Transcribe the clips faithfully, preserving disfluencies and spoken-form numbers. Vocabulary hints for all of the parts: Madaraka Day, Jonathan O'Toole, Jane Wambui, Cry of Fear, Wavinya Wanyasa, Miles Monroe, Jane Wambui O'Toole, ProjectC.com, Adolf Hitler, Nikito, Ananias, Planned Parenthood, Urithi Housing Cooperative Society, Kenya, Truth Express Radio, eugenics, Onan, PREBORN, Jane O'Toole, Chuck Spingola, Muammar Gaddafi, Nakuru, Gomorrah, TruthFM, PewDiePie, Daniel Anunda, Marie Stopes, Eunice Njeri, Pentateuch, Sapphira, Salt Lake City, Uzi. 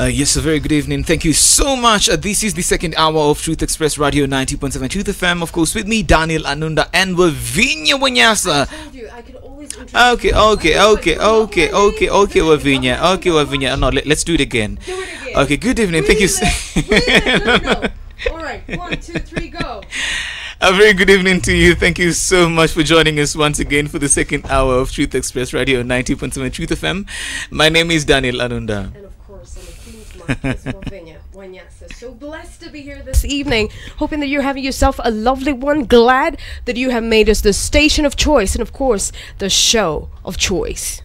Uh, yes, a very good evening. Thank you so much. Uh, this is the second hour of Truth Express Radio ninety point seven Truth F M. Of course, with me, Daniel Anunda and Wavinya Wanyasa. Okay, okay, okay, okay, okay, okay, Wavinya. Okay, Wavinya. No, let, let's do it again. Okay, good evening. Thank you. All right, one, two, three, go. A very good evening to you. Thank you so much for joining us once again for the second hour of Truth Express Radio ninety point seven Truth F M. My name is Daniel Anunda. And of course, I'm a king's wife, Wavinya Wanyasa. So blessed to be here this evening. Hoping that you're having yourself a lovely one. Glad that you have made us the station of choice and, of course, the show of choice.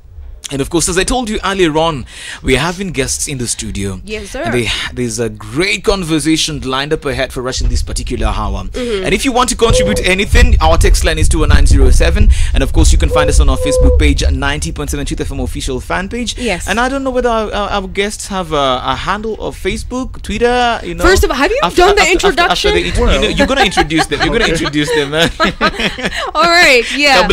And of course, as I told you earlier on, we're having guests in the studio. Yes, sir. And they, there's a great conversation lined up ahead for us in this particular hour. Mm-hmm. And if you want to contribute anything, our text line is two one nine zero seven. And of course, you can find us on our Facebook page, ninety point seven Truth F M official fan page. Yes. And I don't know whether our, our, our guests have a, a handle of Facebook, Twitter, you know. First of all, have you after, done after, the introduction? After, after the, you know, you're going to introduce them. You're going to introduce them. All right. Yeah.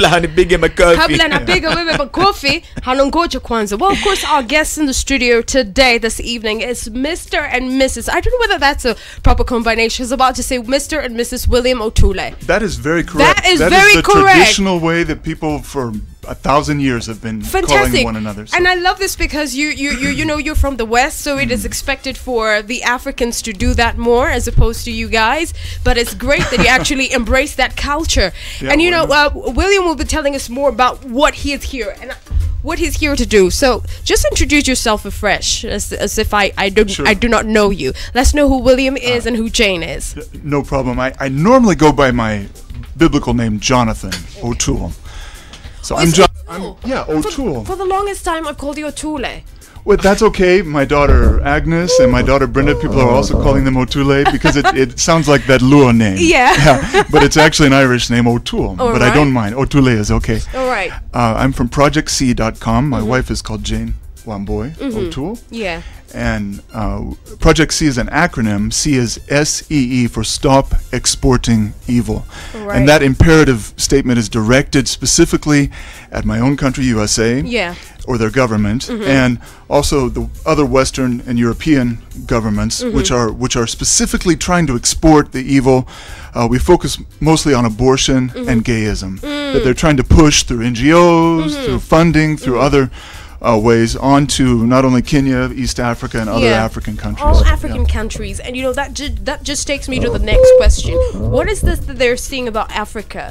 Well, of course, our guest in the studio today, this evening, is Mister and Missus I don't know whether that's a proper combination. I was about to say Mister and Missus William O'Toole. That is very correct. That is that very is the correct. Traditional way that people for a thousand years have been Fantastic. Calling one another. So. And I love this because you, you, you, you know, you're from the West, so it is expected for the Africans to do that more as opposed to you guys. But it's great that you actually embrace that culture. Yeah, and, you well, know, uh, William will be telling us more about what he is here. And. I, What he's here to do. So just introduce yourself afresh, as, as if I I don't sure. I do not know you. Let's know who William is uh, and who Jane is. No problem. I I normally go by my biblical name, Jonathan O'Toole. So oh, I'm John. I'm, yeah, O'Toole. For, for the longest time, I've called you O'Toole. Well, that's okay. My daughter Agnes and my daughter Brenda, people are also calling them O'Toole because it, it sounds like that Lua name. Yeah. yeah. But it's actually an Irish name, O'Toole. All but right. I don't mind. O'Toole is okay. All right. Uh, I'm from Project C dot com. My mm-hmm. wife is called Jane Wambui mm-hmm. O'Toole. Yeah. And uh, Project C is an acronym. C is S E E for Stop Exporting Evil. Right. And that imperative statement is directed specifically at my own country, U S A, yeah. or their government, mm-hmm. and also the other Western and European governments, mm-hmm. which are which are specifically trying to export the evil. Uh, we focus mostly on abortion mm-hmm. and gayism, mm. that they're trying to push through N G Os, mm-hmm. through funding, through mm-hmm. other Uh, ways onto not only Kenya, East Africa, and other yeah. African countries. All African yeah. countries, and you know that ju that just takes me to the next question. What is this that they're seeing about Africa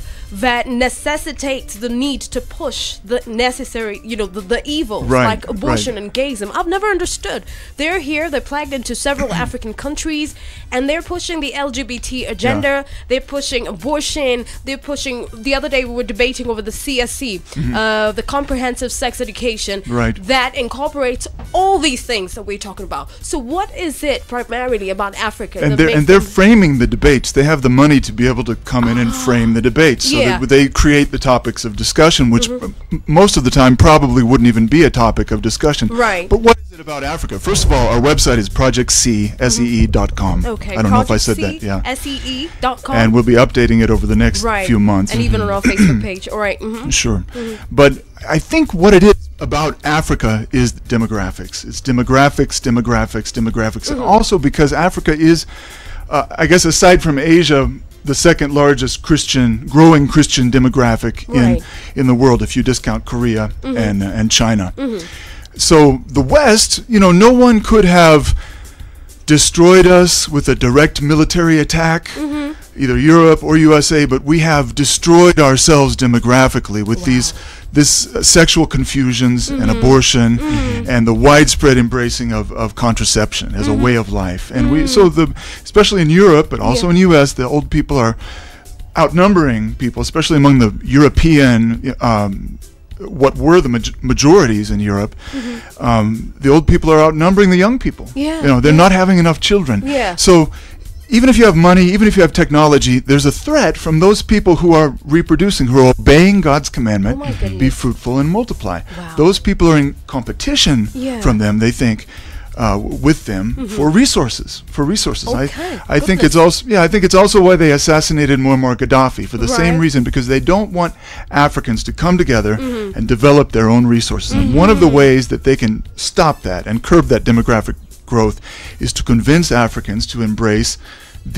that necessitates the need to push the necessary, you know, the, the evils right, like abortion right. and gayism? I've never understood. They're here, they're plagued into several African countries, and they're pushing the L G B T agenda. Yeah. They're pushing abortion. They're pushing. The other day we were debating over the C S C, mm-hmm. uh, the comprehensive sex education. Right. That incorporates all these things that we're talking about. So what is it primarily about Africa? And, they're, and they're framing the debates. They have the money to be able to come ah. in and frame the debates. So yeah. they, they create the topics of discussion, which mm-hmm. most of the time probably wouldn't even be a topic of discussion. Right. But what is it about Africa? First of all, our website is project C S E E dot com. Okay. I don't Project know if I said C that. Yeah. S E E dot com. And we'll be updating it over the next right. few months. And mm-hmm. even on our Facebook page. All right. Mm-hmm. Sure. Mm-hmm. But I think what it is about Africa is demographics. It's demographics, demographics, demographics. Mm-hmm. And also because Africa is, uh, I guess aside from Asia, the second largest Christian, growing Christian demographic right. in, in the world, if you discount Korea mm-hmm. and, uh, and China. Mm-hmm. So the West, you know, no one could have destroyed us with a direct military attack. Mm-hmm. Either Europe or U S A, but we have destroyed ourselves demographically with wow. these this uh, sexual confusions mm-hmm. and abortion mm-hmm. and the widespread embracing of, of contraception as mm-hmm. a way of life. And mm-hmm. we so the especially in Europe, but also yeah. in U S, the old people are outnumbering people, especially among the European um, what were the maj majorities in Europe, mm-hmm. um, the old people are outnumbering the young people. Yeah. You know, they're yeah. not having enough children. Yeah. So even if you have money, even if you have technology, there's a threat from those people who are reproducing, who are obeying God's commandment, oh be fruitful and multiply. Wow. Those people are in competition yeah. from them, they think, uh, with them mm-hmm. for resources, for resources. Okay. I, I think it's also, yeah, I think it's also why they assassinated Muammar Gaddafi for the right. same reason, because they don't want Africans to come together mm-hmm. and develop their own resources. Mm-hmm. And one of the ways that they can stop that and curb that demographic growth is to convince Africans to embrace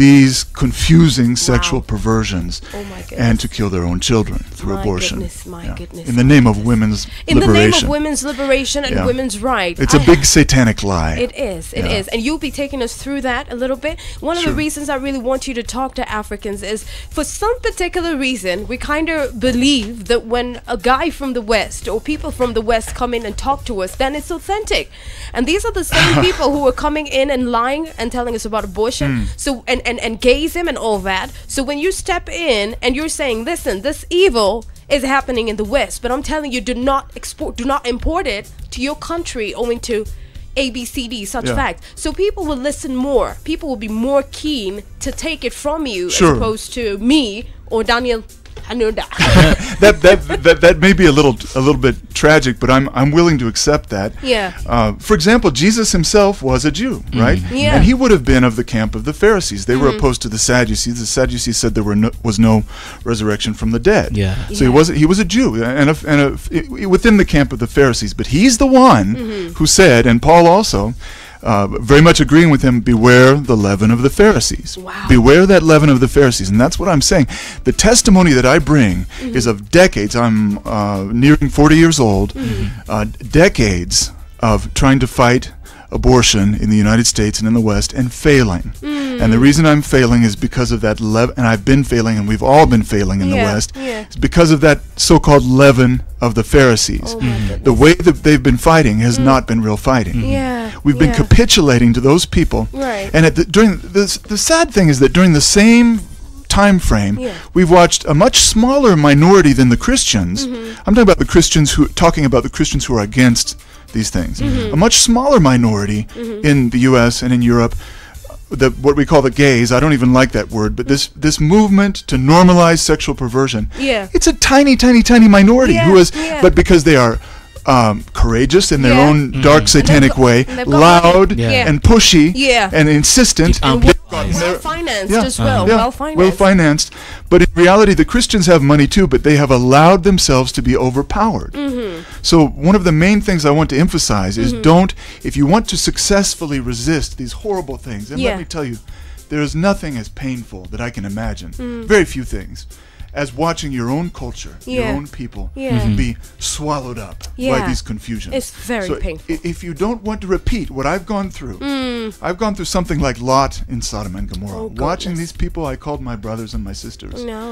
these confusing wow. sexual perversions oh and to kill their own children through my abortion goodness, my yeah. goodness, in the name goodness. of women's in liberation. In the name of women's liberation and yeah. women's rights. It's I a big satanic lie. It is, it yeah. is. And you'll be taking us through that a little bit. One of sure. the reasons I really want you to talk to Africans is for some particular reason, we kind of believe that when a guy from the West or people from the West come in and talk to us, then it's authentic. And these are the same people who are coming in and lying and telling us about abortion. Mm. So. And, and, and gayism and all that. So when you step in and you're saying, listen, this evil is happening in the West, but I'm telling you, do not export, do not import it to your country owing to A, B, C, D, such yeah. facts. So people will listen more. People will be more keen to take it from you sure. as opposed to me or Daniel Anunda. that, that, that, that may be a little a little bit tragic, but I'm, I'm willing to accept that. Yeah. Uh, for example, Jesus himself was a Jew, mm-hmm. right? Yeah. And he would have been of the camp of the Pharisees. They mm-hmm. were opposed to the Sadducees. The Sadducees said there were no, was no resurrection from the dead. Yeah. So yeah. he was he was a Jew and, a, and a, within the camp of the Pharisees. But he's the one mm-hmm. who said, and Paul also, Uh, very much agreeing with him, beware the leaven of the Pharisees. Wow. Beware that leaven of the Pharisees. And that's what I'm saying. The testimony that I bring mm-hmm. is of decades. I'm uh, nearing forty years old. Mm-hmm. uh, decades of trying to fight abortion in the United States and in the West and failing. Mm. And the reason I'm failing is because of that leaven, and I've been failing, and we've all been failing in yeah, the West. Yeah. It's because of that so-called leaven of the Pharisees. Oh mm. The way that they've been fighting has mm. not been real fighting. Mm. Yeah, we've yeah. been capitulating to those people. Right. And at the, during the, the sad thing is that during the same time frame, yeah. we've watched a much smaller minority than the Christians. Mm-hmm. I'm talking about the Christians who talking about the Christians who are against these things. Mm-hmm. A much smaller minority mm-hmm. in the U S and in Europe, the, what we call the gays, I don't even like that word, but this this movement to normalize sexual perversion, yeah. it's a tiny, tiny, tiny minority yeah, who is, yeah. but because they are um, courageous in their yeah. own mm-hmm. dark satanic way, loud yeah. Yeah. and pushy yeah. and insistent. And well-financed yeah. as well. Uh-huh. yeah. Well-financed. Well-financed. But in reality, the Christians have money too, but they have allowed themselves to be overpowered. Mm-hmm. So one of the main things I want to emphasize is mm-hmm. don't, if you want to successfully resist these horrible things, and yeah. let me tell you, there is nothing as painful that I can imagine, mm. very few things, as watching your own culture, yeah. your own people yeah. mm-hmm. be swallowed up yeah. by these confusions. It's very so painful. If you don't want to repeat what I've gone through, mm. I've gone through something like Lot in Sodom and Gomorrah. Oh, watching these people I called my brothers and my sisters no.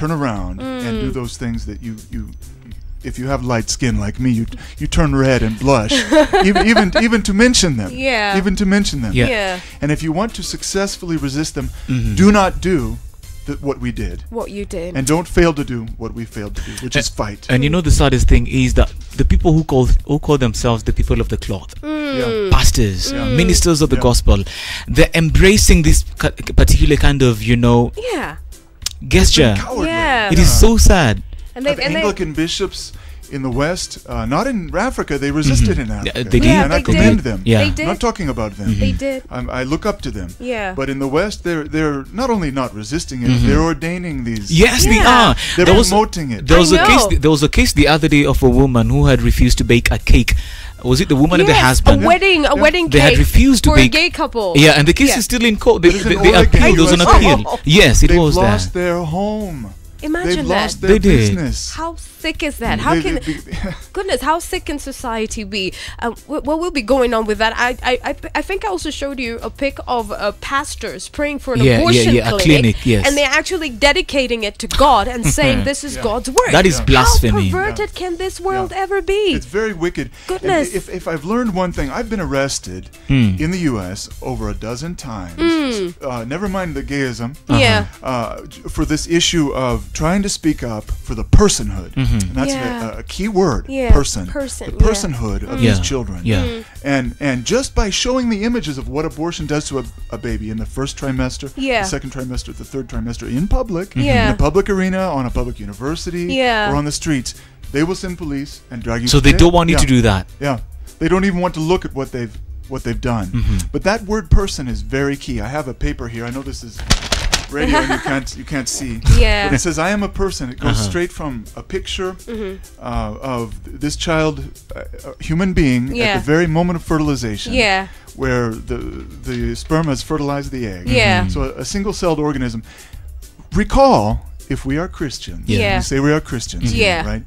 turn around mm. and do those things that you, you, if you have light skin like me, you you turn red and blush, even, even even to mention them. Yeah. Even to mention them. Yeah. yeah. And if you want to successfully resist them, mm-hmm. do not do what we did. What you did. And don't fail to do what we failed to do, which and, is fight. And you know the saddest thing is that the people who call who call themselves the people of the cloth, mm. yeah. pastors, mm. ministers of the yeah. gospel, they're embracing this particular kind of, you know, yeah. gesture. Yeah. It is so sad. And they, and Anglican they, bishops in the West, uh, not in Africa, they resisted mm-hmm. in Africa. Yeah, they did. Yeah, and they I commend did. them. Yeah. They did. I'm not talking about them. Mm-hmm. They did. I'm, I look up to them. Yeah. But in the West, they're they're not only not resisting it, mm-hmm. they're ordaining these. Yes, yeah. they are. They're there promoting was, it. There was, a case, there was a case the other day of a woman who had refused to bake a cake. Was it the woman yes, and the husband? A wedding, a yeah. wedding they cake had refused to for bake. A gay couple. Yeah, and the case yeah. is still in court. They, they, they appealed. There was an appeal. Oh. Yes, it They've was that. They lost their home. Imagine They've that. Lost their they business. Did. How sick is that? How they, can, they, they, goodness, how sick can society be? Uh, what will we'll be going on with that? I, I, I, I think I also showed you a pic of uh, pastors praying for an yeah, abortion yeah, yeah, clinic, a clinic yes. and they're actually dedicating it to God and saying this is yeah. God's work. That is yeah. blasphemy. How perverted yeah. can this world yeah. ever be? It's very wicked. Goodness. And if, if I've learned one thing, I've been arrested mm. in the U S over a dozen times. Mm. Uh, never mind the gayism. Yeah. Uh, for this issue of trying to speak up for the personhood, mm-hmm. and that's yeah. a, a key word, yeah. person, person, the personhood yeah. of yeah. these children, yeah. mm. and and just by showing the images of what abortion does to a, a baby in the first trimester, yeah. the second trimester, the third trimester, in public, mm-hmm. yeah. in a public arena, on a public university, yeah. or on the streets, they will send police and drag you. So they jail. don't want you yeah. to do that. Yeah, they don't even want to look at what they've what they've done. Mm-hmm. But that word "person" is very key. I have a paper here. I know this is. radio and you can't you can't see. Yeah. But it says, I am a person. It goes uh-huh. straight from a picture mm-hmm. uh, of this child, uh, a human being, yeah. at the very moment of fertilization. Yeah. Where the, the sperm has fertilized the egg. Yeah. Mm-hmm. So a, a single-celled organism. Recall, if we are Christians, yeah. Yeah. we say we are Christians, yeah. right?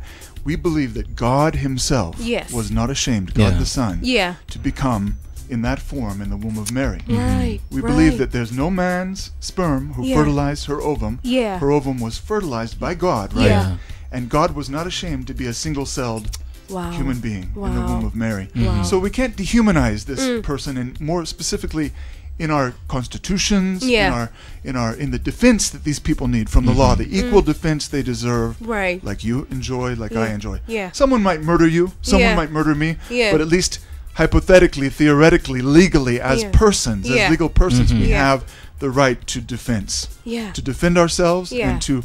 We believe that God himself yes. was not ashamed, God yeah. the Son, yeah. to become in that form in the womb of Mary. Right, we right. believe that there's no man's sperm who yeah. fertilized her ovum. Yeah. Her ovum was fertilized by God, right? Yeah. And God was not ashamed to be a single-celled wow. human being wow. in the womb of Mary. Mm-hmm. Wow. So we can't dehumanize this mm. person, and more specifically, in our constitutions, yeah. in our in our in the defense that these people need from mm-hmm. the law, the equal mm. defense they deserve, right? Like you enjoy, like yeah. I enjoy. Yeah. Someone might murder you, someone yeah. might murder me, yeah. but at least hypothetically, theoretically, legally, as yeah. persons, yeah. as legal persons, mm-hmm. we yeah. have the right to defense, yeah. to defend ourselves, yeah. and to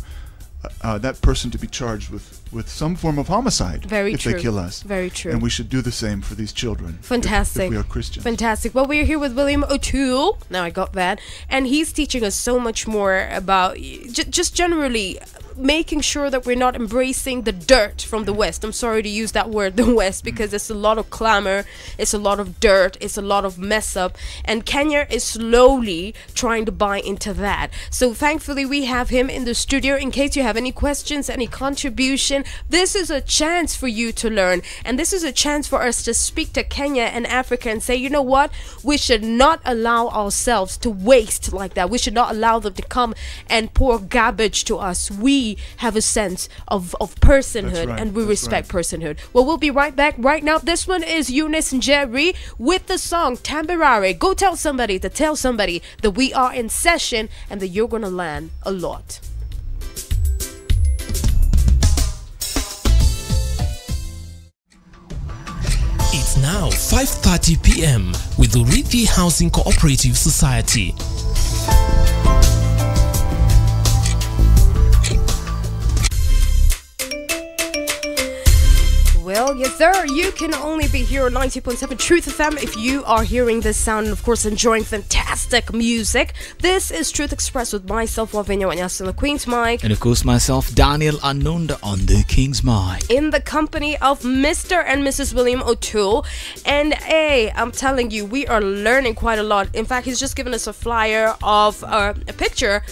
uh, uh, that person to be charged with. with some form of homicide Very if true. they kill us. Very true. And we should do the same for these children. Fantastic. If, if we are Christians. Fantastic. Well, we're here with William O'Toole. Now I got that. And he's teaching us so much more about j just generally making sure that we're not embracing the dirt from the West. I'm sorry to use that word, the West, because mm. it's a lot of clamor, it's a lot of dirt, it's a lot of mess up. And Kenya is slowly trying to buy into that. So thankfully we have him in the studio in case you have any questions, any contribution. This is a chance for you to learn, and this is a chance for us to speak to Kenya and Africa and say, you know what, we should not allow ourselves to waste like that. We should not allow them to come and pour garbage to us. We have a sense of, of personhood, right, and we respect right. personhood. Well, we'll be right back right now. This one is Eunice Njeri with the song Tamberare. Go tell somebody to tell somebody that we are in session and that you're gonna learn a lot. It's now five thirty p m with the Urithi Housing Cooperative Society. Well, yes sir, you can only be here on ninety point seven Truth F M if you are hearing this sound and of course enjoying fantastic music. This is Truth Express with myself, Wavinya Wanyasa, on the Queen's Mic. And of course myself, Daniel Anunda, on the King's Mic. In the company of Mister and Missus William O'Toole. And hey, I'm telling you, we are learning quite a lot. In fact, he's just given us a flyer of uh, a picture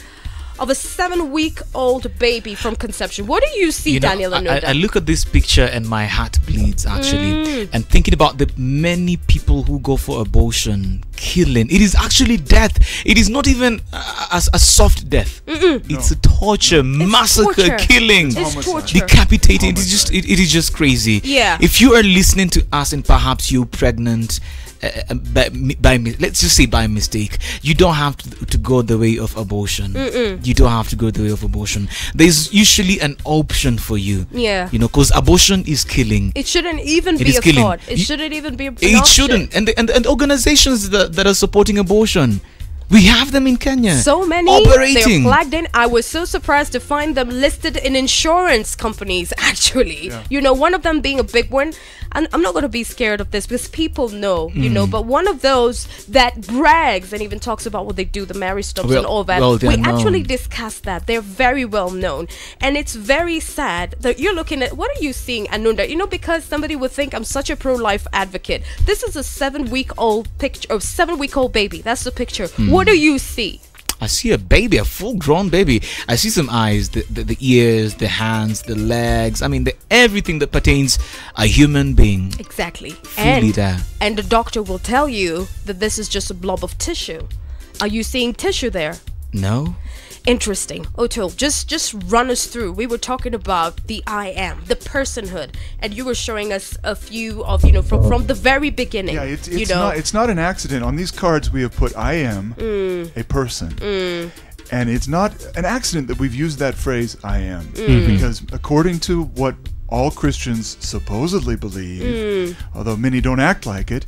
of a seven-week-old baby from conception. What do you see, you know, Daniel Anunda? I, I look at this picture and my heart bleeds, actually. Mm. And thinking about the many people who go for abortion, killing. It is actually death. It is not even a, a, a soft death. Mm-mm. It's no. a torture, it's massacre, torture. killing, it's torture. decapitating. It's just, it, it is just crazy. Yeah. If you are listening to us and perhaps you're pregnant, Uh, by, by let's just say by mistake, you don't have to, to go the way of abortion. Mm-mm. You don't have to go the way of abortion. There's usually an option for you. Yeah, you know, because abortion is killing. It shouldn't even it be a killing. thought. It you, shouldn't even be. An it option. shouldn't. And the, and and organizations that that are supporting abortion. We have them in Kenya. So many. Operating. They're flagged in. I was so surprised to find them listed in insurance companies, actually. Yeah. You know, one of them being a big one. And I'm not going to be scared of this because people know, mm. you know. But one of those that brags and even talks about what they do, the Marie Stopes well, and all that. Well, we known. actually discussed that. They're very well known. And it's very sad that you're looking at, what are you seeing, Anunda? You know, because somebody would think I'm such a pro-life advocate. This is a seven-week-old picture, or seven-week-old baby. That's the picture. Mm. What do you see? I see a baby, a full-grown baby. I see some eyes, the, the the ears, the hands, the legs. I mean, the, everything that pertains a human being. Exactly. And, there. and the doctor will tell you that this is just a blob of tissue. Are you seeing tissue there? No. Interesting. O'Toole, just just run us through. We were talking about the I am, the personhood, and you were showing us a few of, you know, from, from the very beginning. Yeah, it's, it's, you know? not, it's not an accident. On these cards, we have put I am mm. a person. Mm. And it's not an accident that we've used that phrase, I am. Mm. Because according to what all Christians supposedly believe, mm. although many don't act like it,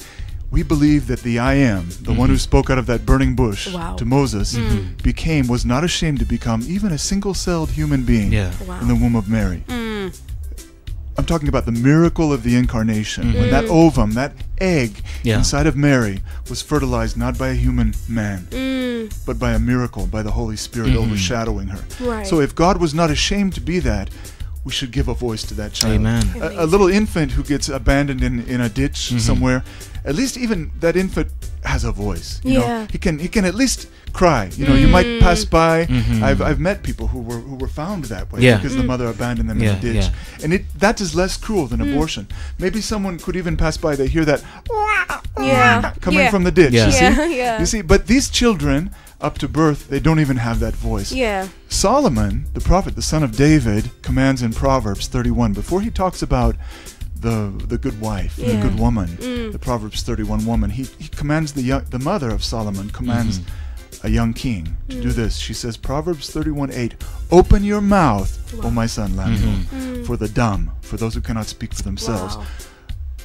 we believe that the I am, the mm. one who spoke out of that burning bush wow. to Moses, mm. became, was not ashamed to become even a single-celled human being yeah. wow. in the womb of Mary. Mm. I'm talking about the miracle of the incarnation, mm-hmm. when that ovum, that egg yeah. inside of Mary was fertilized not by a human man, mm. but by a miracle, by the Holy Spirit mm-hmm. overshadowing her. Right. So if God was not ashamed to be that, we should give a voice to that child. Amen. A, a little infant who gets abandoned in, in a ditch mm-hmm. somewhere, at least even that infant has a voice. You yeah. know, he can he can at least cry. You know, mm. you might pass by. Mm-hmm. I've I've met people who were who were found that way yeah. because mm. the mother abandoned them yeah, in the ditch, yeah. and it that is less cruel than mm. abortion. Maybe someone could even pass by. They hear that yeah. coming yeah. from the ditch. Yeah. You see, yeah, yeah. you see. But these children up to birth, they don't even have that voice. Yeah. Solomon, the prophet, the son of David, commands in Proverbs thirty-one, before he talks about the the good wife, yeah. the good woman, mm. the Proverbs thirty-one woman, he, he commands the young, the mother of Solomon commands mm-hmm. a young king to mm. do this. She says, Proverbs thirty-one eight, open your mouth, wow. O my son, mm-hmm. mm. for the dumb, for those who cannot speak for themselves. Wow.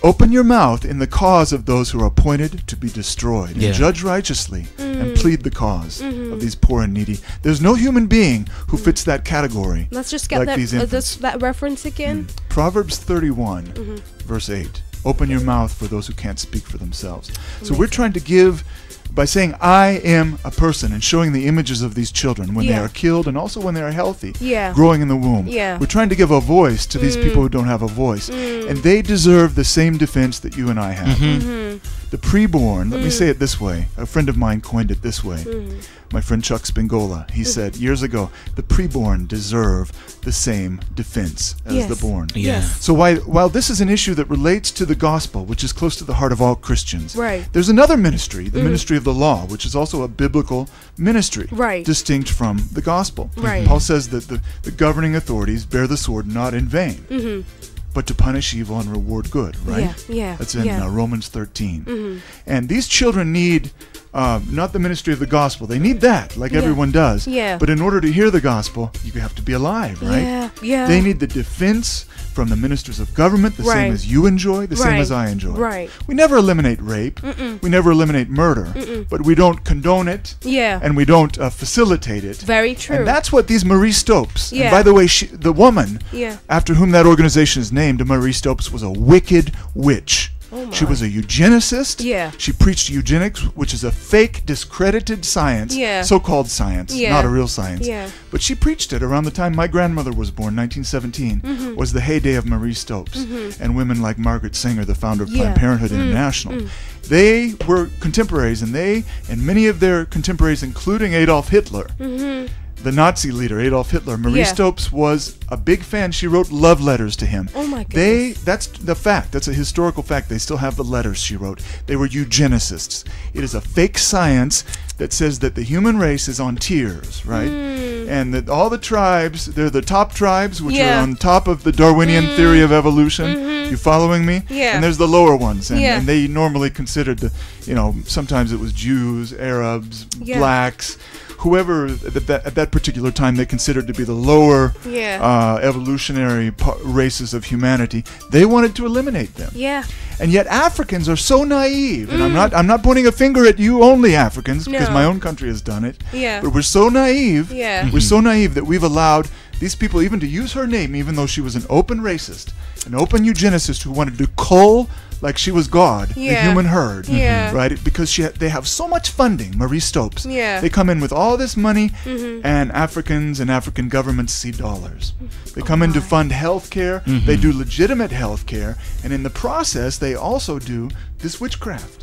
Open your mouth in the cause of those who are appointed to be destroyed, yeah. and judge righteously, mm. and plead the cause mm-hmm. of these poor and needy. There's no human being who mm. fits that category. Let's just get like that, these uh, this, that reference again. Mm. Proverbs thirty-one, mm-hmm. verse eight. Open your mouth for those who can't speak for themselves. Amazing. So we're trying to give by saying, I am a person, and showing the images of these children when yeah. they are killed and also when they are healthy, yeah. growing in the womb. Yeah. We're trying to give a voice to mm. these people who don't have a voice. Mm. And they deserve the same defense that you and I have. Mm-hmm. Mm-hmm. The preborn, let mm. me say it this way. A friend of mine coined it this way. Mm. My friend Chuck Spingola, he said years ago, the preborn deserve the same defense as yes. the born. Yeah. Yes. So while, while this is an issue that relates to the gospel, which is close to the heart of all Christians, right. there's another ministry, the mm. ministry of the law, which is also a biblical ministry, right. distinct from the gospel. Right. Paul says that the, the governing authorities bear the sword not in vain, mm-hmm. but to punish evil and reward good, right? Yeah, yeah. That's in yeah. uh, Romans thirteen. Mm-hmm. And these children need uh, not the ministry of the gospel. They need that, like yeah. everyone does. Yeah. But in order to hear the gospel, you have to be alive, right? Yeah, yeah. They need the defense from the ministers of government, the right. same as you enjoy, the right. same as I enjoy. Right. We never eliminate rape. Mm-mm. We never eliminate murder. Mm-mm. But we don't condone it. Yeah. And we don't uh, facilitate it. Very true. And that's what these Marie Stopes, yeah. and by the way, she, the woman yeah. after whom that organization is named, Marie Stopes, was a wicked witch. Oh, she was a eugenicist. Yeah. She preached eugenics, which is a fake, discredited science, yeah. so-called science, yeah. not a real science. Yeah. But she preached it around the time my grandmother was born, nineteen seventeen, mm-hmm. was the heyday of Marie Stopes, mm-hmm. and women like Margaret Sanger, the founder of yeah. Planned Parenthood mm-hmm. International. Mm-hmm. They were contemporaries, and they and many of their contemporaries, including Adolf Hitler, mm-hmm. the Nazi leader, Adolf Hitler, Marie yeah. Stopes was a big fan. She wrote love letters to him. Oh my goodness. They, that's the fact. That's a historical fact. They still have the letters she wrote. They were eugenicists. It is a fake science that says that the human race is on tiers, right? Mm. And that all the tribes, they're the top tribes, which yeah. are on top of the Darwinian mm. theory of evolution. Mm-hmm. You following me? Yeah. And there's the lower ones. And, yeah. and they normally considered the, you know, sometimes it was Jews, Arabs, yeah. blacks, whoever at that, at that particular time they considered to be the lower yeah. uh, evolutionary races of humanity, they wanted to eliminate them. Yeah. And yet Africans are so naive, mm. and I'm not I'm not pointing a finger at you only Africans, no. because my own country has done it. Yeah. But we're so naive. Yeah. We're so naive that we've allowed these people even to use her name, even though she was an open racist, an open eugenicist who wanted to cull, like she was God, yeah. the human herd, yeah. right? Because she ha they have so much funding, Marie Stopes. Yeah. They come in with all this money, mm-hmm. and Africans and African governments see dollars. They come oh in to fund health care. Mm-hmm. They do legitimate health care. And in the process, they also do this witchcraft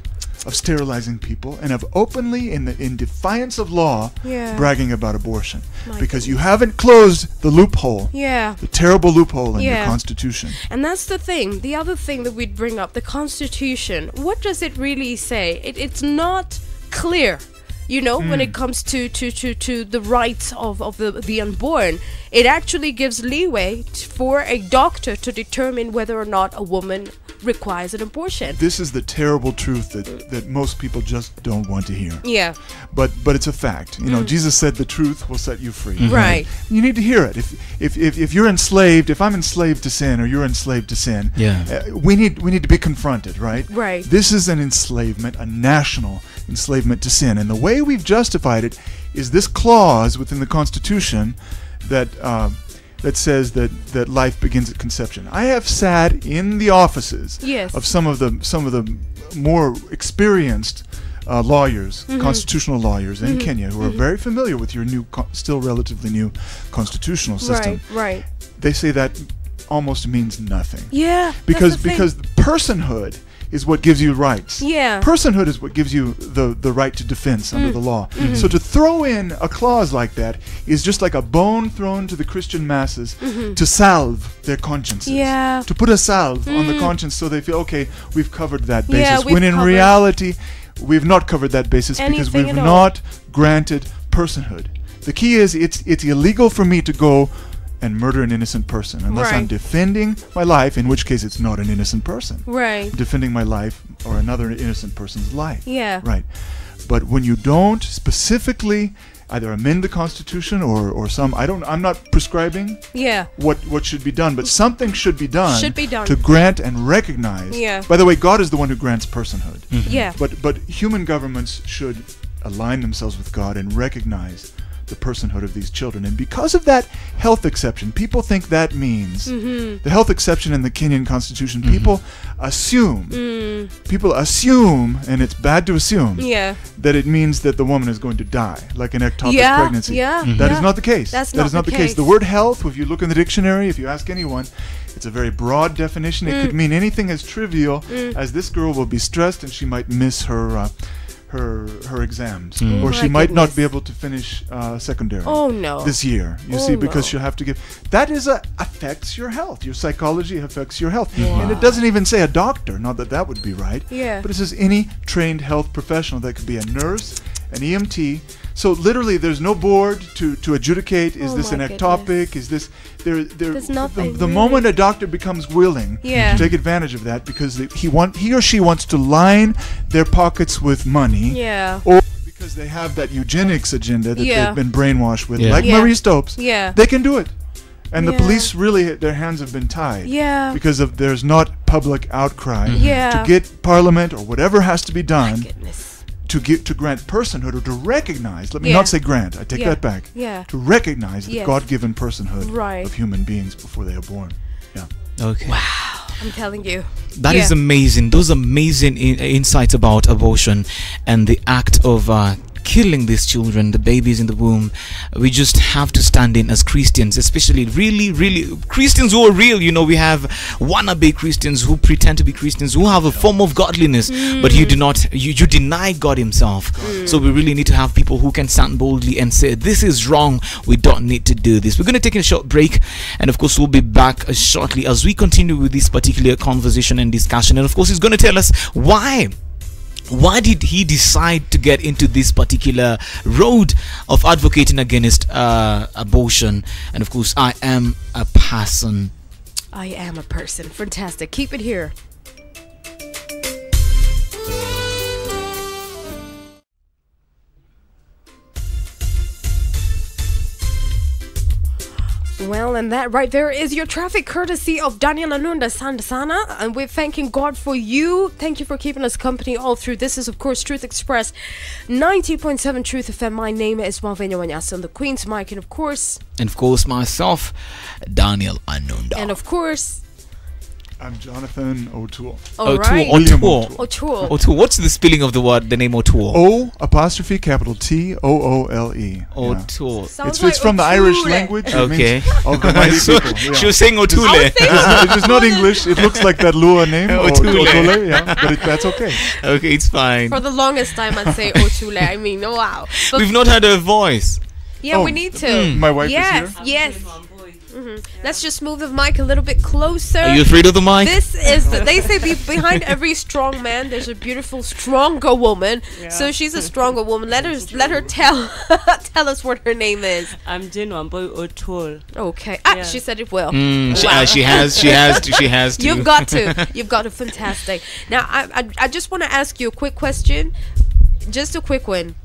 of sterilizing people and of openly, in, the, in defiance of law, yeah. bragging about abortion. My because goodness. You haven't closed the loophole, yeah. the terrible loophole in yeah. your Constitution. And that's the thing. The other thing that we'd bring up, the Constitution, what does it really say? It, it's not clear, you know, mm. when it comes to, to, to, to the rights of, of the, the unborn. It actually gives leeway for a doctor to determine whether or not a woman requires an abortion. This is the terrible truth that, that most people just don't want to hear. Yeah. But but it's a fact. You know, mm. Jesus said the truth will set you free. Mm-hmm. Right. You need to hear it. If, if if if you're enslaved, if I'm enslaved to sin or you're enslaved to sin, yeah. uh, we need we need to be confronted, right? Right. This is an enslavement, a national enslavement to sin. And the way we've justified it is this clause within the Constitution that uh, that says that that life begins at conception. I have sat in the offices yes. of some of the some of the more experienced uh, lawyers, mm-hmm. constitutional lawyers in mm-hmm. Kenya, who mm-hmm. are very familiar with your new, still relatively new, constitutional system. Right, right. They say that almost means nothing. Yeah, because that's the because thing. personhood is what gives you rights. Yeah. Personhood is what gives you the, the right to defense mm. under the law. Mm-hmm. So to throw in a clause like that is just like a bone thrown to the Christian masses mm-hmm. to salve their consciences. Yeah. To put a salve mm. on the conscience so they feel, okay, we've covered that basis. Yeah, we've when in reality, we've not covered that basis Anything because we've not granted personhood. The key is it's, it's illegal for me to go and murder an innocent person unless right. I'm defending my life, in which case it's not an innocent person. Right. I'm defending my life or another innocent person's life. Yeah. Right. But when you don't specifically either amend the Constitution or, or some, I don't, I'm not prescribing yeah. what, what should be done, but something should be done, should be done. to grant and recognize. Yeah. By the way, God is the one who grants personhood. Mm-hmm. Yeah. But, but human governments should align themselves with God and recognize the personhood of these children. And because of that health exception, people think that means mm-hmm. the health exception in the Kenyan Constitution, mm-hmm. people assume, mm. people assume, and it's bad to assume, yeah. that it means that the woman is going to die, like an ectopic yeah, pregnancy. Yeah, mm-hmm. That yeah. is not the case. That's that not is not the, the case. case. The word health, if you look in the dictionary, if you ask anyone, it's a very broad definition. Mm. It could mean anything as trivial mm. as this girl will be stressed and she might miss her uh, her her exams, mm. or she My might goodness. not be able to finish uh, secondary oh, no. this year, you oh, see, because no. she'll have to give. That is a, affects your health. Your psychology affects your health. Wow. And it doesn't even say a doctor, not that that would be right, yeah. but it says any trained health professional. That could be a nurse, an E M T. So literally there's no board to, to adjudicate, is oh this an ectopic, goodness. is this, there, there, there's nothing. The, the moment a doctor becomes willing yeah. to take advantage of that because they, he want, he or she wants to line their pockets with money yeah. or because they have that eugenics agenda that yeah. they've been brainwashed with, yeah. like yeah. Marie Stopes, yeah. they can do it. And yeah. the police really, their hands have been tied yeah. because of there's not public outcry mm-hmm. yeah. to get Parliament or whatever has to be done. My goodness. To get to grant personhood or to recognize, let me yeah. not say grant, I take yeah. that back, yeah. to recognize the yes. God-given personhood right. of human beings before they are born. Yeah. Okay. Wow. I'm telling you. That yeah. is amazing. Those amazing in insights about abortion and the act of uh, killing these children, the babies in the womb. We just have to stand in as Christians, especially really, really Christians who are real. You know, we have wannabe Christians who pretend to be Christians, who have a form of godliness, mm. but you do not, you, you deny God himself. Mm. So we really need to have people who can stand boldly and say, this is wrong. We don't need to do this. We're going to take a short break. And of course, we'll be back shortly as we continue with this particular conversation and discussion. And of course, he's going to tell us why. Why did he decide to get into this particular road of advocating against uh, abortion? And of course, I am a person. I am a person. Fantastic. Keep it here. Well, and that right there is your traffic courtesy of Daniel Anunda Sandasana. And we're thanking God for you. Thank you for keeping us company all through. This is, of course, Truth Express, ninety point seven Truth F M. My name is Wavinya Wanyasa on the Queen's Mic. And, of course... And, of course, myself, Daniel Anunda. And, of course... I'm Jonathan O'Toole. All right. O'Toole. O'Toole. O'Toole. O'Toole. What's the spelling of the word, the name O'Toole? O apostrophe capital T O O L E. O'Toole. Yeah. It's, it's like from O'Toole. the Irish language. Okay. So yeah. She was saying O'Toole. It is not English. It looks like that Lua name. O'Toole. O'Toole. Yeah. But it, that's okay. Okay, it's fine. For the longest time, I'd say O'Toole. I mean, oh, wow. But we've not had a voice. Yeah, oh, we need to. Mm. My wife yes, is here. Yes. Yes. Mm-hmm. yeah. Let's just move the mic a little bit closer. Are you afraid of the mic? This is the, they say be behind every strong man there's a beautiful stronger woman. Yeah. So she's a stronger woman. Let her let her tell tell us what her name is. I'm Jane Wambui O'Toole. Okay. Ah, yeah. She said it well. Mm, wow. she, uh, she has. She has. To, she has. To. You've got to. You've got to. Fantastic. Now I I, I just want to ask you a quick question, just a quick one.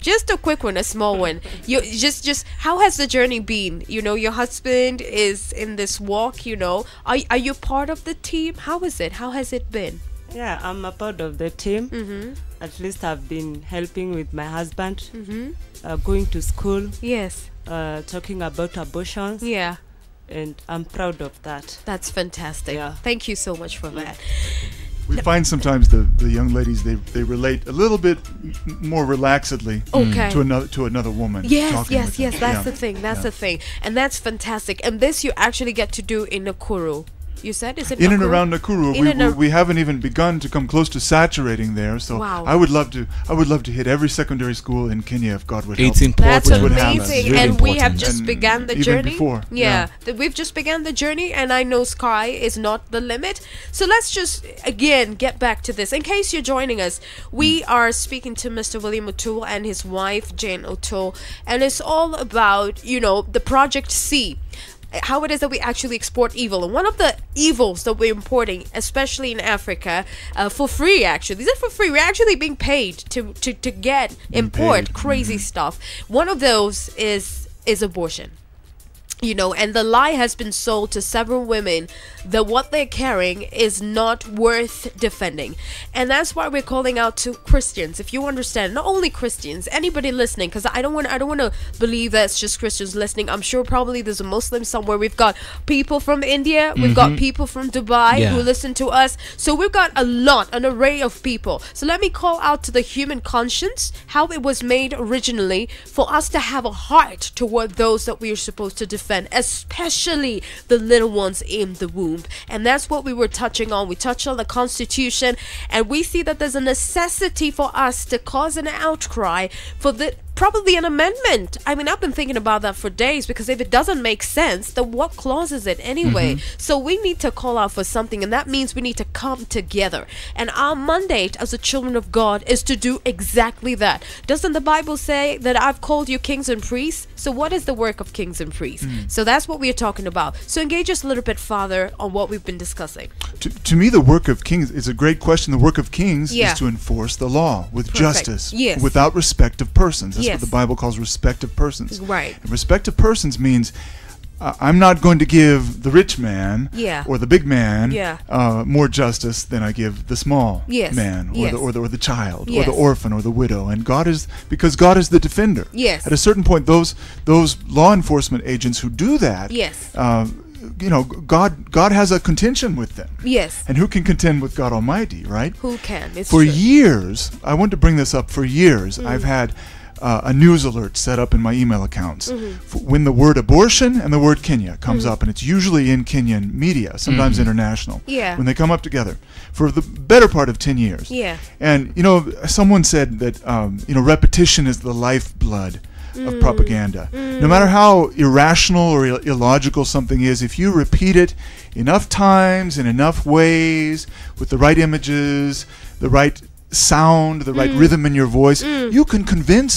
Just a quick one, a small one. You just, just how has the journey been? You know, your husband is in this walk. You know, are are you part of the team? How is it? How has it been? Yeah, I'm a part of the team. Mm-hmm. At least I've been helping with my husband, mm-hmm. uh, going to school. Yes. Uh, talking about abortions. Yeah. and I'm proud of that. That's fantastic. Yeah. Thank you so much for that. We find sometimes the, the young ladies, they, they relate a little bit more relaxedly okay. to another to another woman. Yes, yes, yes. Them. That's yeah. the thing. That's yeah. the thing. And that's fantastic. And this you actually get to do in Nakuru. You said? Is it in Nakuru? And around Nakuru. We, we, we haven't even begun to come close to saturating there. So wow. I would love to I would love to hit every secondary school in Kenya if God would help. It's important. That's amazing. Really and important. We have just and begun the journey. Before, yeah. yeah. We've just begun the journey, and I know sky is not the limit. So let's just, again, get back to this. In case you're joining us, we are speaking to Mister William O'Toole and his wife, Jane O'Toole. And it's all about, you know, the Project C. How it is that we actually export evil. And one of the evils that we're importing, especially in Africa, uh, for free actually. These are for free. We're actually being paid to, to, to get, import paid. crazy mm-hmm. stuff. One of those is is abortion. You know, and the lie has been sold to several women that what they're carrying is not worth defending. And that's why we're calling out to Christians. If you understand, not only Christians, anybody listening, because I don't want I don't want to believe that it's just Christians listening. I'm sure probably there's a Muslim somewhere. We've got people from India. Mm-hmm. We've got people from Dubai yeah. who listen to us. So we've got a lot, an array of people. So let me call out to the human conscience, how it was made originally, for us to have a heart toward those that we are supposed to defend. Especially the little ones in the womb. And that's what we were touching on. We touched on the Constitution, and we see that there's a necessity for us to cause an outcry for the probably an amendment. I mean, I've been thinking about that for days, because if it doesn't make sense, then what clause is it anyway? Mm-hmm. So we need to call out for something, and that means we need to come together. And our mandate as the children of God is to do exactly that. Doesn't the Bible say that I've called you kings and priests? So what is the work of kings and priests? Mm-hmm. So that's what we are talking about. So engage us a little bit farther on what we've been discussing. To, to me, the work of kings is a great question. The work of kings yeah. is to enforce the law with Perfect. justice, yes. without respect of persons. That's yes. what the Bible calls respect of persons. Right. And respect of persons means uh, I'm not going to give the rich man yeah. or the big man yeah. uh, more justice than I give the small yes. man or, yes. the, or, the, or the child yes. or the orphan or the widow. And God is, because God is the defender. Yes. At a certain point, those those law enforcement agents who do that, yes. uh, you know, God God has a contention with them. Yes. And who can contend with God Almighty, right? Who can? It's for true. years, I want to bring this up, for years mm. I've had Uh, a news alert set up in my email accounts mm-hmm. for when the word abortion and the word Kenya comes mm-hmm. up, and it's usually in Kenyan media, sometimes mm-hmm. international, yeah. when they come up together for the better part of ten years. Yeah. And, you know, someone said that, um, you know, repetition is the lifeblood mm. of propaganda. Mm. No matter how irrational or ill illogical something is, if you repeat it enough times in enough ways with the right images, the right sound, the right mm. rhythm in your voice, mm. you can convince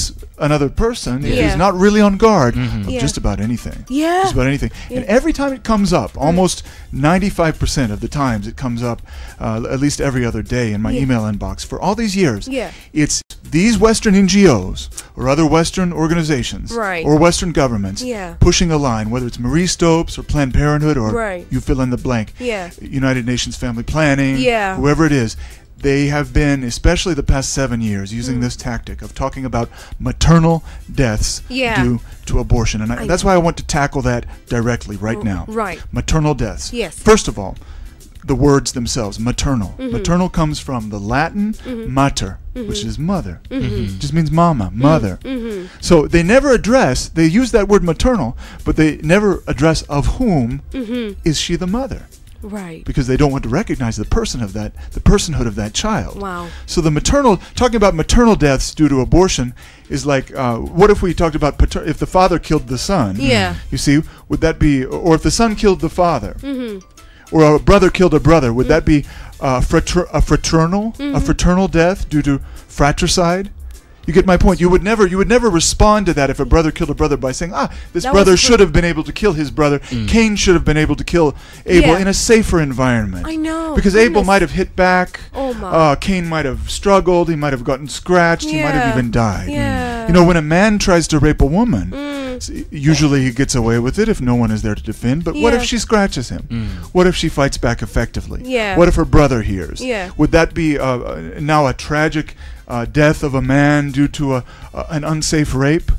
another person yeah. who's not really on guard mm-hmm. of yeah. just about anything. Yeah. Just about anything. Yeah. And every time it comes up, mm. almost ninety-five percent of the times it comes up, uh, at least every other day in my yeah. email inbox for all these years, yeah. it's these Western N G Os or other Western organizations right. or Western governments yeah. pushing a line, whether it's Marie Stopes or Planned Parenthood or right. you fill in the blank, yeah. United Nations Family Planning, yeah. whoever it is. They have been, especially the past seven years, using mm. this tactic of talking about maternal deaths yeah. due to abortion. And I, I that's know. why I want to tackle that directly right now. Right. Maternal deaths. Yes. First of all, the words themselves, maternal. Mm-hmm. Maternal comes from the Latin mm-hmm. mater, mm-hmm. which is mother. Mm-hmm. It just means mama, mother. Mm-hmm. So they never address, they use that word maternal, but they never address of whom mm-hmm. is she the mother. Right. Because they don't want to recognize the person of that, the personhood of that child. Wow. So the maternal, talking about maternal deaths due to abortion is like, uh, what if we talked about pater if the father killed the son? Yeah. You see, would that be, or if the son killed the father, mm-hmm. or a brother killed a brother, would mm-hmm. that be uh, frater a fraternal, mm-hmm. a fraternal death due to fratricide? You get my point. You would never, you would never respond to that if a brother killed a brother by saying, "Ah, this that brother should have been able to kill his brother. Mm. Cain should have been able to kill Abel yeah. in a safer environment." I know, because goodness. Abel might have hit back. Oh my. Uh, Cain might have struggled. He might have gotten scratched. Yeah. He might have even died. Yeah. Mm. You know, when a man tries to rape a woman, mm. usually he gets away with it if no one is there to defend. But yeah. what if she scratches him? Mm. What if she fights back effectively? Yeah. What if her brother hears? Yeah. Would that be uh, now a tragic? Uh, death of a man due to a, uh, an unsafe rape?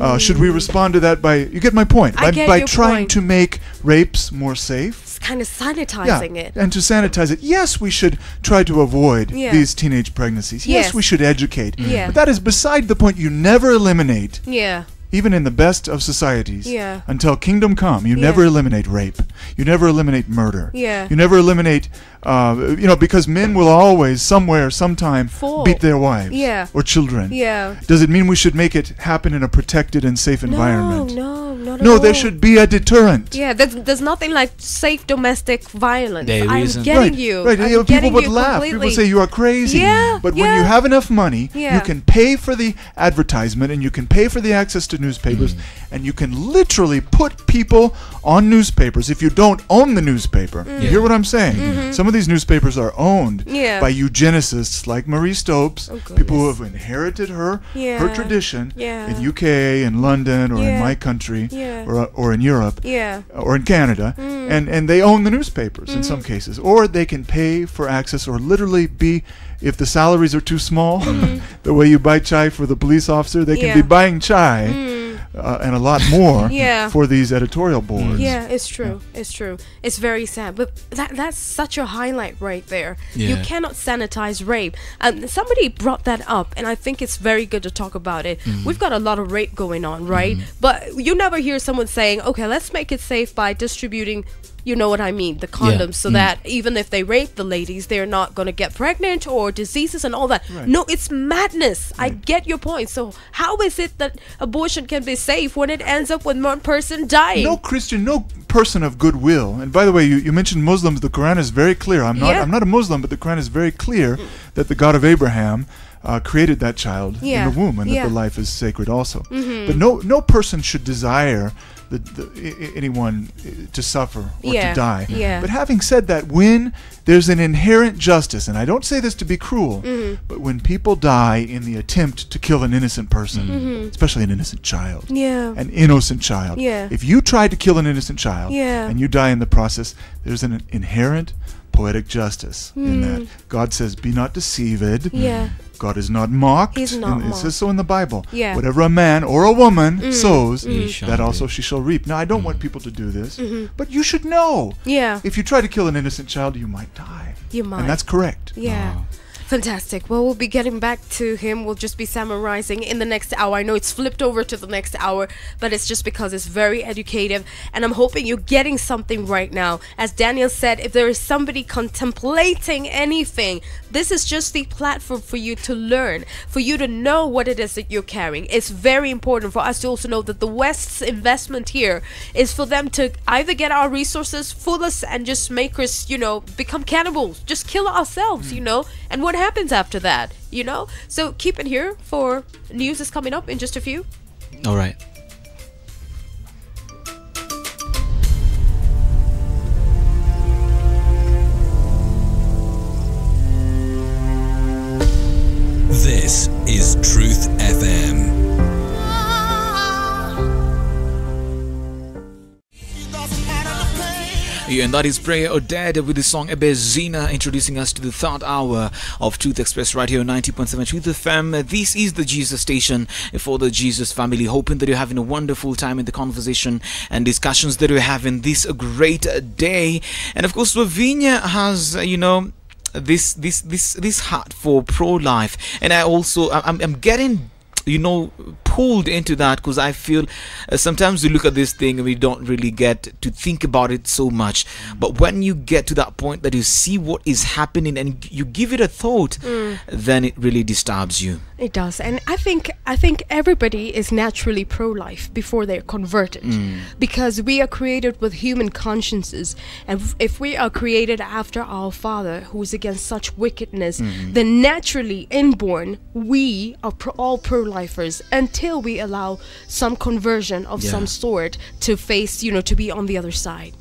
Uh, should we respond to that by, you get my point, I by, get by your trying point. to make rapes more safe? It's kind of sanitizing yeah, it. And to sanitize it, yes, we should try to avoid yeah. these teenage pregnancies. Yes, yes we should educate. Mm. Yeah. But that is beside the point. You never eliminate, yeah. even in the best of societies, yeah. until kingdom come, you yeah. never eliminate rape. You never eliminate murder. Yeah. You never eliminate, uh, you know, because men will always, somewhere, sometime, Fall. beat their wives yeah. or children. Yeah. Does it mean we should make it happen in a protected and safe environment? No, no. Not no, there all. should be a deterrent. Yeah, there's, there's nothing like safe domestic violence. There I'm isn't. getting right, you. Right, I'm you know, people would laugh. Completely. People say you are crazy. Yeah, but yeah. when you have enough money, yeah. you can pay for the advertisement and you can pay for the access to newspapers mm. and you can literally put people on newspapers if you don't own the newspaper. Mm. You hear what I'm saying? Mm-hmm. Some of these newspapers are owned yeah. by eugenicists like Marie Stopes, oh, people who have inherited her, yeah. her tradition yeah. in U K, in London, or yeah. in my country. Yeah. Or, or in Europe yeah. or in Canada mm. and, and they own the newspapers mm. in some cases, or they can pay for access, or literally be, if the salaries are too small mm. the way you buy chai for the police officer, they yeah. can be buying chai mm. uh, and a lot more yeah. for these editorial boards. Yeah, it's true. Yeah. It's true. It's very sad, but that, that's such a highlight right there. Yeah. You cannot sanitize rape. Um, somebody brought that up and I think it's very good to talk about it. Mm. We've got a lot of rape going on, right? Mm. But you never hear someone saying, okay, let's make it safe by distributing, you know what I mean, the condoms yeah. so mm. that even if they rape the ladies, they're not going to get pregnant or diseases and all that. Right. No, it's madness. Right. I get your point. So how is it that abortion can be safe when it ends up with one person dying? No Christian, no person of goodwill. And by the way, you, you mentioned Muslims. The Quran is very clear. I'm not, yeah. I'm not a Muslim, but the Quran is very clear mm. that the God of Abraham Uh, created that child yeah. in the womb, and yeah. that the life is sacred also. Mm-hmm. But no, no person should desire the, the, anyone to suffer or yeah. to die. Yeah. But having said that, when there's an inherent justice, and I don't say this to be cruel, mm-hmm. but when people die in the attempt to kill an innocent person, mm-hmm. especially an innocent child, yeah. an innocent child, yeah. if you tried to kill an innocent child yeah. and you die in the process, there's an inherent poetic justice mm. in that. God says, be not deceived. Yeah. God is not mocked. He's not mocked. It says so in the Bible. Yeah. Whatever a man or a woman mm. sows, mm. that also she shall reap. Now, I don't mm. want people to do this, mm-hmm. but you should know. Yeah. If you try to kill an innocent child, you might die. You might. And that's correct. Yeah. Oh. Fantastic. Well, we'll be getting back to him. We'll just be summarizing in the next hour. I know it's flipped over to the next hour, but it's just because it's very educative, and I'm hoping you're getting something right now. As Daniel said, if there is somebody contemplating anything, this is just the platform for you to learn, for you to know what it is that you're carrying. It's very important for us to also know that the West's investment here is for them to either get our resources, fool us, and just make us, you know, become cannibals, just kill ourselves, mm. you know, and what happens after that, you know? So keep it here, for news is coming up in just a few. All right. This is Truth F M. Yeah, and that is Prayer or Dead with the song Ebe Zina, introducing us to the third hour of Truth Express Radio ninety point seven Truth F M. This is the Jesus Station for the Jesus family. Hoping that you're having a wonderful time in the conversation and discussions that we're having this great day. And of course, Wavinya has, you know, this this this this heart for pro-life, and I also I'm I'm getting, you know, pulled into that, because I feel uh, sometimes we look at this thing and we don't really get to think about it so much. But when you get to that point that you see what is happening and you give it a thought, mm. then it really disturbs you. It does. And I think I think everybody is naturally pro-life before they're converted, mm. because we are created with human consciences, and if we are created after our Father who is against such wickedness, mm. then naturally inborn we are pro all pro-life lifers until we allow some conversion of yeah. some sort to face, you know, to be on the other side.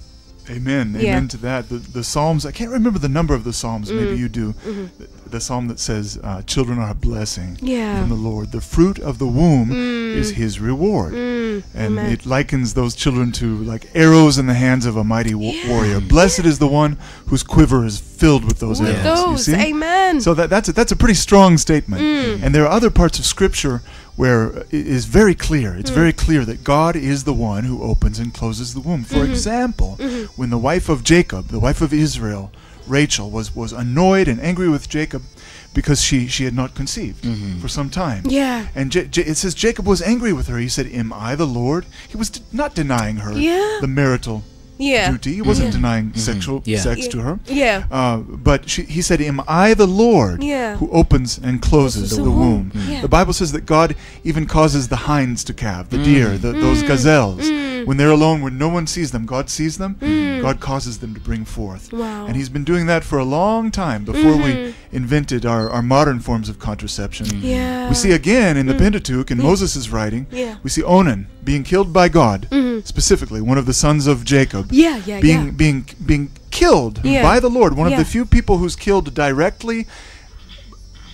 Amen. Yeah. Amen to that. The, the Psalms, I can't remember the number of the Psalms, mm. maybe you do. Mm-hmm. the, the Psalm that says, uh, children are a blessing yeah. from the Lord. The fruit of the womb mm. is his reward. Mm. And Amen. It likens those children to like arrows in the hands of a mighty wa yeah. warrior. Blessed yeah. is the one whose quiver is filled with those with arrows. Those. You see? Amen. So that, that's, a, that's a pretty strong statement. Mm. And there are other parts of Scripture where it is very clear, it's mm. very clear that God is the one who opens and closes the womb. For mm-hmm. example, mm-hmm. when the wife of Jacob, the wife of Israel, Rachel, was, was annoyed and angry with Jacob because she, she had not conceived mm-hmm. for some time. Yeah. And J J it says Jacob was angry with her. He said, "Am I the Lord?" He was d not denying her yeah. the marital yeah. duty. He wasn't yeah. denying mm-hmm. sexual yeah. sex yeah. to her. Yeah. Uh, but she, he said, "Am I the Lord yeah. who opens and closes the, the womb?" womb. Mm-hmm. yeah. The Bible says that God even causes the hinds to calve, the mm. deer, the, mm. those gazelles. Mm. When they're alone, when no one sees them, God sees them. Mm. God causes them to bring forth. Wow. And he's been doing that for a long time before mm-hmm. we invented our, our modern forms of contraception. Mm. Yeah. We see again in the mm. Pentateuch, in yeah. Moses' writing, yeah. we see Onan being killed by God, mm-hmm. specifically one of the sons of Jacob. Yeah, yeah, being, yeah. being being killed yeah. by the Lord. One yeah. of the few people who's killed directly,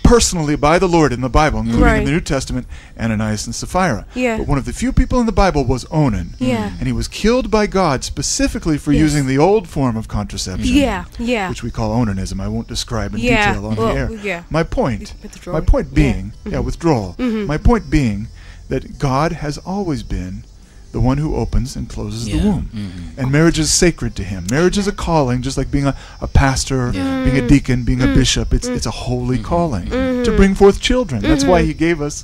personally by the Lord in the Bible, including right. in the New Testament, Ananias and Sapphira. Yeah. But one of the few people in the Bible was Onan. Yeah. And he was killed by God specifically for yes. using the old form of contraception. Yeah, yeah. Which we call onanism. I won't describe in yeah. detail on well, the air. Yeah. My point, my point being, yeah, yeah mm-hmm. withdrawal. Mm-hmm. My point being that God has always been the one who opens and closes yeah. the womb. Mm-hmm. And marriage is sacred to him. Marriage is a calling, just like being a, a pastor, yeah. being a deacon, being mm-hmm. a bishop. It's, mm-hmm. it's a holy mm-hmm. calling mm-hmm. to bring forth children. Mm-hmm. That's why he gave us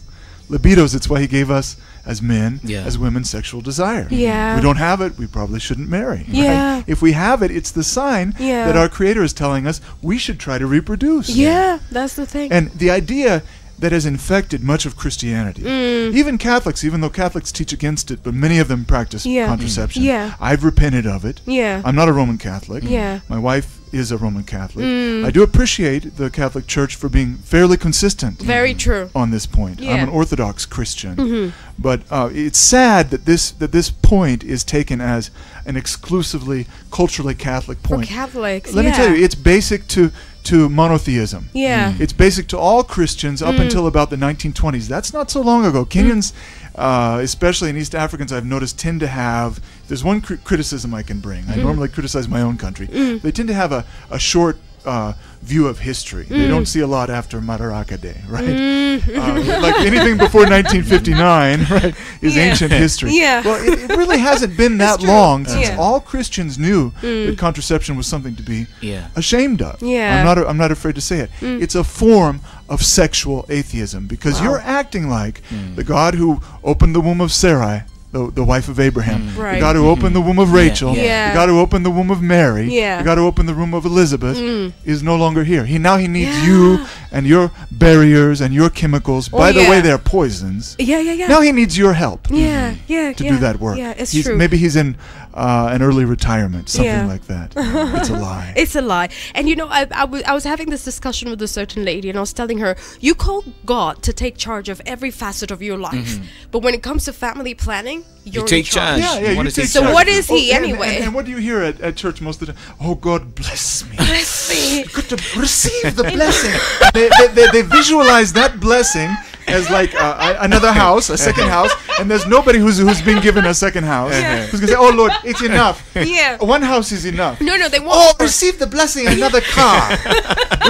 libidos. It's why he gave us, as men, yeah. as women, sexual desire. Yeah. We don't have it, we probably shouldn't marry. Yeah. Right? If we have it, it's the sign yeah. that our Creator is telling us we should try to reproduce. Yeah, that's the thing. And the idea that has infected much of Christianity. Mm. Even Catholics, even though Catholics teach against it, but many of them practice yeah. contraception. Yeah. I've repented of it. Yeah. I'm not a Roman Catholic. Yeah. My wife is a Roman Catholic. Mm. I do appreciate the Catholic Church for being fairly consistent. Very true. On this point. Yeah. I'm an Orthodox Christian. Mm-hmm. But uh, it's sad that this that this point is taken as an exclusively culturally Catholic point. For Catholics, Let yeah. me tell you, it's basic to to monotheism. Yeah. Mm. It's basic to all Christians up mm. until about the nineteen twenties. That's not so long ago. Kenyans, mm. uh, especially in East Africans, I've noticed tend to have, there's one cr criticism I can bring. I mm. normally criticize my own country. Mm. They tend to have a, a short uh, view of history. Mm. They don't see a lot after Madaraka Day, right? Mm. Uh, like anything before nineteen fifty-nine, right, is yeah. ancient history. Yeah. Well, it, it really hasn't been that long since yeah. all Christians knew mm. that contraception was something to be yeah. ashamed of. Yeah. I'm not a, I'm not afraid to say it. Mm. It's a form of sexual atheism because wow. you're acting like mm. the God who opened the womb of Sarai, The, the wife of Abraham. Mm. Right. The God who opened the womb of Rachel. Yeah. Yeah. The God who opened the womb of Mary. Yeah. The God who opened the womb of Elizabeth mm. is no longer here. He now he needs yeah. you and your barriers and your chemicals. Oh, By yeah. the way, they're poisons. Yeah, yeah, yeah. Now he needs your help. Yeah, mm-hmm. yeah, to yeah. do that work. Yeah, it's he's, true. Maybe he's in uh, an early retirement, something yeah. like that. It's a lie. It's a lie. And you know, I, I, w I was having this discussion with a certain lady, and I was telling her, you call God to take charge of every facet of your life, mm-hmm. but when it comes to family planning, You're you take charge. charge. Yeah, yeah, you you take so charge. What is he oh, and, anyway? And, and what do you hear at, at church most of the time? Oh, God bless me. Bless me. You've got to receive the blessing. They, they, they, they visualize that blessing as like uh, another house, a second house, and there's nobody who's who's been given a second house yeah. who's gonna say, "Oh Lord, it's enough." Yeah, one house is enough. No, no, they won't. Oh, receive the blessing, another car.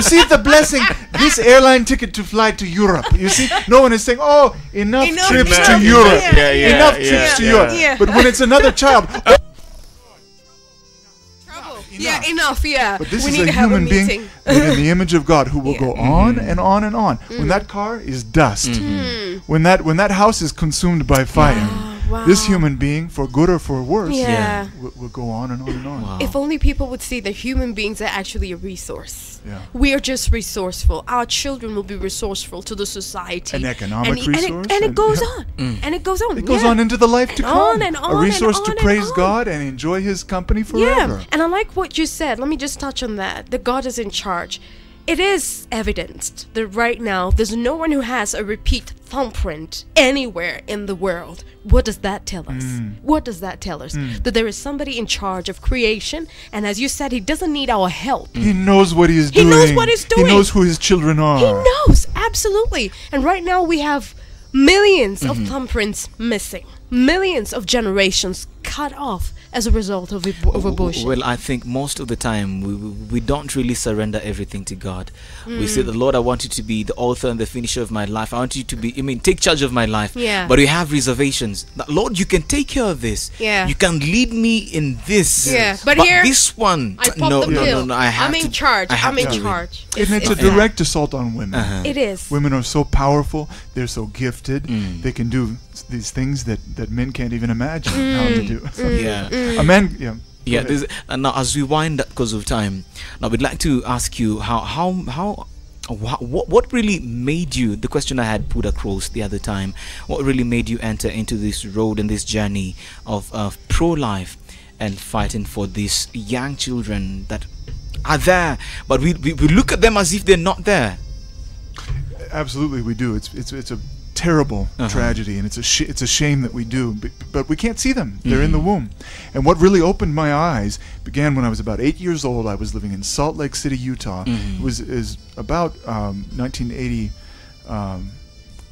Receive the blessing, this airline ticket to fly to Europe. You see, no one is saying, "Oh, enough, enough trips enough. to Europe, yeah, yeah, yeah, enough yeah, trips yeah, to yeah. Europe." Yeah. But when it's another child. Oh, Enough. Yeah, enough, yeah. But this we is need a to human have a being in the image of God who will yeah. go on mm-hmm. and on and on. Mm-hmm. When that car is dust, mm-hmm. when that when that house is consumed by fire, wow. Wow. this human being, for good or for worse, yeah. will, will go on and on and on. Wow. If only people would see that human beings are actually a resource. Yeah. We are just resourceful. Our children will be resourceful to the society. An economic and e resource. And it, and it goes on. Mm. And it goes on. It goes yeah. on into the life and to come. On and on. A resource and on to praise God and enjoy his company forever. Yeah. And I like what you said. Let me just touch on that. That God is in charge. It is evidenced that right now there's no one who has a repeat thumbprint anywhere in the world. What does that tell us? Mm. What does that tell us? Mm. That there is somebody in charge of creation, and as you said, he doesn't need our help. He knows what he's doing. He knows what he's doing. He knows who his children are. He knows, absolutely. And right now we have millions mm-hmm. of thumbprints missing, millions of generations cut off as a result of, of abortion? Well, I think most of the time we, we don't really surrender everything to God. Mm. We say, the Lord, I want you to be the author and the finisher of my life. I want you to be, I mean, take charge of my life. Yeah. But we have reservations. That, Lord, you can take care of this. Yeah. You can lead me in this. Yeah. But, but here, this one, I pop no, the pill. no, no, no, I have I'm in to, charge. I have I'm in charge. It's, and it's, it's a direct yeah. assault on women. Uh-huh. It is. Women are so powerful. They're so gifted. Mm. They can do these things that, that men can't even imagine mm. how to do. Mm. Yeah. Mm. A man, yeah. Yeah. This, and now, as we wind up because of time, now we'd like to ask you how, how, how, what, what really made you, the question I had put across the other time, what really made you enter into this road and this journey of, of pro-life and fighting for these young children that are there, but we, we, we look at them as if they're not there? Absolutely, we do. It's, it's, it's a terrible uh-huh. tragedy, and it's a sh it's a shame that we do, but, but we can't see them. They're mm-hmm. in the womb. And what really opened my eyes began when I was about eight years old. I was living in Salt Lake City, Utah. Mm-hmm. It was is about um, nineteen eighty-eight um,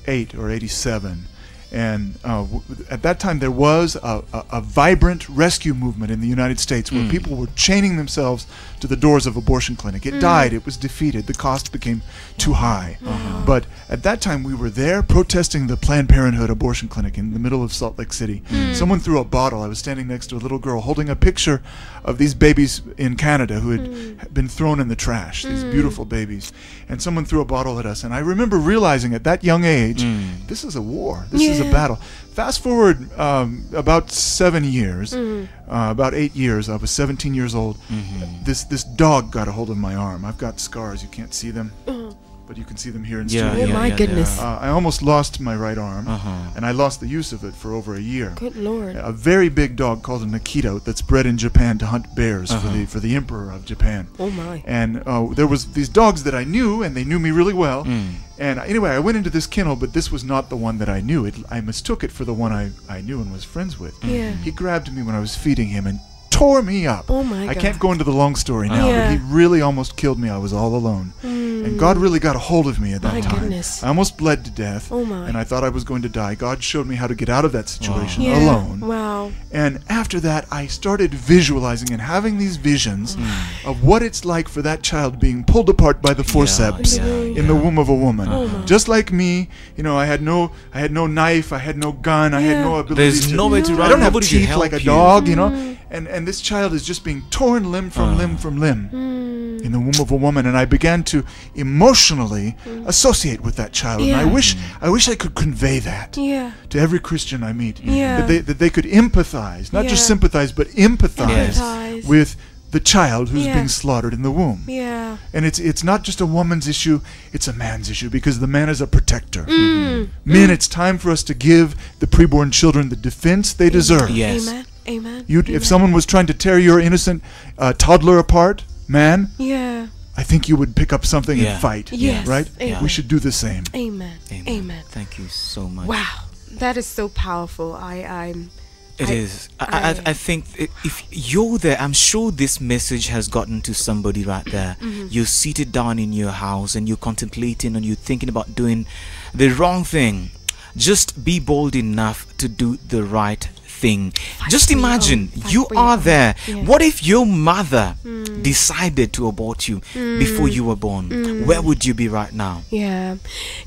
or eighty-seven, and uh, w at that time there was a, a, a vibrant rescue movement in the United States where mm. people were chaining themselves to the doors of abortion clinic. It mm. died, it was defeated, the cost became too high. Uh-huh. But at that time we were there protesting the Planned Parenthood abortion clinic in the middle of Salt Lake City. Mm. Someone threw a bottle. I was standing next to a little girl holding a picture of these babies in Canada who had mm. been thrown in the trash, these mm. beautiful babies. And someone threw a bottle at us, and I remember realizing at that young age, mm. this is a war. This yeah. is a battle. Fast forward um, about seven years, mm-hmm. uh, about eight years. I was seventeen years old. Mm-hmm. This this dog got a hold of my arm. I've got scars. You can't see them, mm-hmm. but you can see them here in yeah, studio. Oh yeah, my yeah, goodness! Yeah. Uh, I almost lost my right arm, uh-huh. and I lost the use of it for over a year. Good Lord! A very big dog called a Nikito that's bred in Japan to hunt bears uh-huh. for the for the emperor of Japan. Oh my! And uh, there was these dogs that I knew, and they knew me really well. Mm. And anyway, I went into this kennel, but this was not the one that I knew. It, I mistook it for the one I, I knew and was friends with. Yeah. He grabbed me when I was feeding him and tore me up. Oh my God. I can't go into the long story now, yeah. but he really almost killed me. I was all alone. Mm. And God really got a hold of me at that my time. Goodness. I almost bled to death, oh my. and I thought I was going to die. God showed me how to get out of that situation wow. yeah. alone. Wow. And after that, I started visualizing and having these visions mm. of what it's like for that child being pulled apart by the forceps yeah. Yeah. in yeah. the womb of a woman. Oh Just like me, you know, I had no, I had no knife, I had no gun, yeah. I had no ability There's to, no way to run. I don't have teeth like a dog, you, you know. Mm. And, and this child is just being torn limb from uh. limb from limb mm. in the womb of a woman, and I began to emotionally mm. associate with that child, yeah. and I wish I wish I could convey that yeah. to every Christian I meet, yeah. that, they, that they could empathize, not yeah. just sympathize, but empathize, empathize. with the child who's yeah. being slaughtered in the womb. Yeah. And it's it's not just a woman's issue, it's a man's issue, because the man is a protector. Mm. Men, mm. it's time for us to give the preborn children the defense they Amen. deserve. Yes. Amen. Amen. You'd, Amen. If someone was trying to tear your innocent uh, toddler apart, man, yeah. I think you would pick up something yeah. and fight. Yes. Right? Yeah. We should do the same. Amen. Amen. Amen. Thank you so much. Wow. That is so powerful. I, I'm... It I, is. I, I, I think if you're there, I'm sure this message has gotten to somebody right there. Mm-hmm. You're seated down in your house and you're contemplating and you're thinking about doing the wrong thing. Just be bold enough to do the right thing. Thing. Just imagine you are there. Yeah. What if your mother mm. decided to abort you mm. before you were born? Mm. Where would you be right now? Yeah.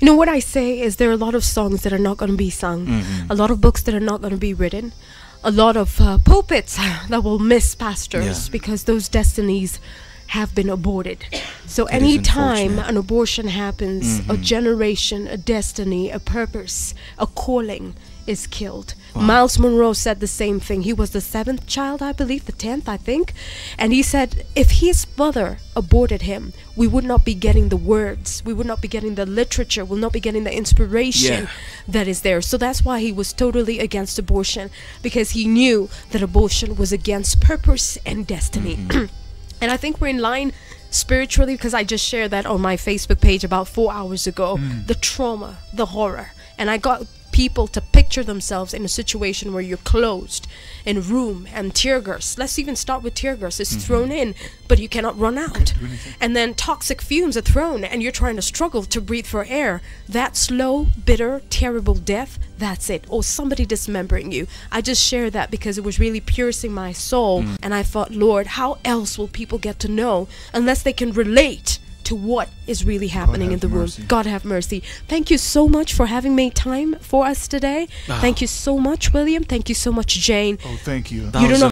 You know what I say is there are a lot of songs that are not going to be sung, mm-hmm. a lot of books that are not going to be written, a lot of uh, pulpits that will miss pastors yeah. because those destinies have been aborted. So it any time an abortion happens, mm-hmm. a generation, a destiny, a purpose, a calling is killed. Wow. Miles Monroe said the same thing. He was the seventh child, I believe, the tenth, I think. And he said, if his mother aborted him, we would not be getting the words, we would not be getting the literature, we'll not be getting the inspiration yeah. that is there. So that's why he was totally against abortion, because he knew that abortion was against purpose and destiny. Mm-hmm. And I think we're in line spiritually, because I just shared that on my Facebook page about four hours ago, mm. the trauma, the horror. And I got people to pick picture themselves in a situation where you're closed in room and tear gas. Let's even start with tear gas. It's mm-hmm. thrown in, but you cannot run out. And then toxic fumes are thrown, and you're trying to struggle to breathe for air. That slow, bitter, terrible death, that's it. Or somebody dismembering you. I just share that because it was really piercing my soul. Mm. And I thought, Lord, how else will people get to know unless they can relate to what is really happening in the room? God have mercy. Thank you so much for having made time for us today. Wow. Thank you so much, William. Thank you so much, Jane. Oh, thank you. You don't know